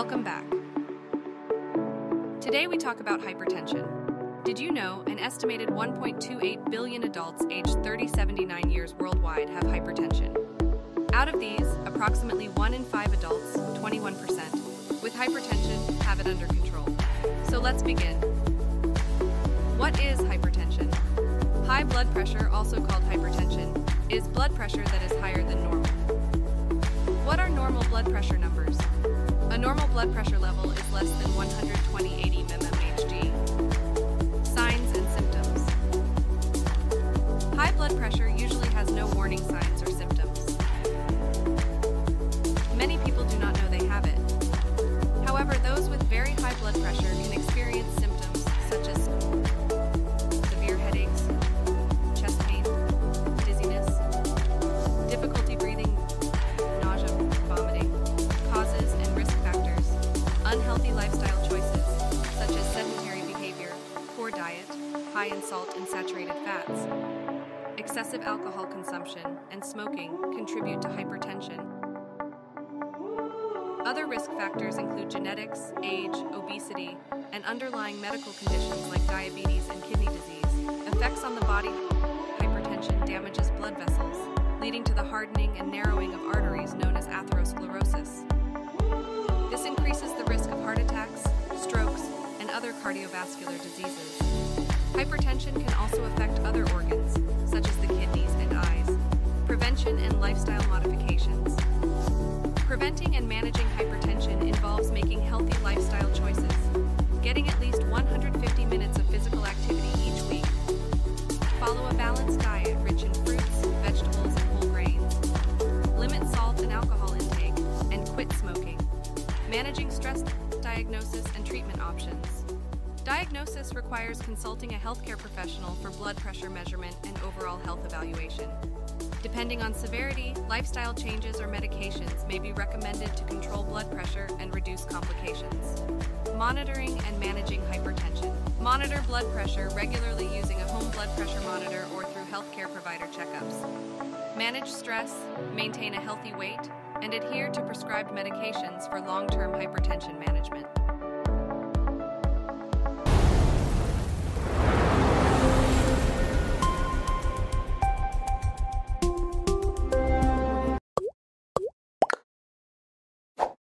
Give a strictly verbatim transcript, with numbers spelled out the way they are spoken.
Welcome back. Today we talk about hypertension. Did you know an estimated one point two eight billion adults aged thirty to seventy-nine years worldwide have hypertension? Out of these, approximately one in five adults, twenty-one percent, with hypertension have it under control. So let's begin. What is hypertension? High blood pressure, also called hypertension, is blood pressure that is higher than normal. What are normal blood pressure numbers? A normal blood pressure level is less than one hundred twenty over eighty mmHg. Signs and symptoms. High blood pressure usually has no warning signs or symptoms. Many people do not know they have it. However, those with very high blood pressure can experience symptoms such as severe headaches, chest pain, dizziness, difficulty breathing, nausea, vomiting, causes and risk factors, unhealthy lifestyle choices such as sedentary behavior, poor diet, high in salt and saturated fats, excessive alcohol consumption, and smoking contribute to hypertension. Other risk factors include genetics, age, obesity, and underlying medical conditions like diabetes and kidney disease. Effects on the body. Hypertension damages blood vessels, leading to the hardening and narrowing of arteries known as atherosclerosis. This increases the risk of heart attacks, strokes, and other cardiovascular diseases. Hypertension can also affect other organs, such as the kidneys and eyes. Prevention and lifestyle modifications. Preventing and managing hypertension involves making healthy lifestyle choices, getting at least one hundred fifty minutes of physical activity each week. Follow a balanced diet rich in fruits, vegetables, and whole grains. Limit salt and alcohol intake, and quit smoking. Managing stress, diagnosis, and treatment options. Diagnosis requires consulting a healthcare professional for blood pressure measurement and overall health evaluation. Depending on severity, lifestyle changes or medications may be recommended to control blood pressure and reduce complications. Monitoring and managing hypertension. Monitor blood pressure regularly using a home blood pressure monitor or through healthcare provider checkups. Manage stress, maintain a healthy weight, and adhere to prescribed medications for long-term hypertension management.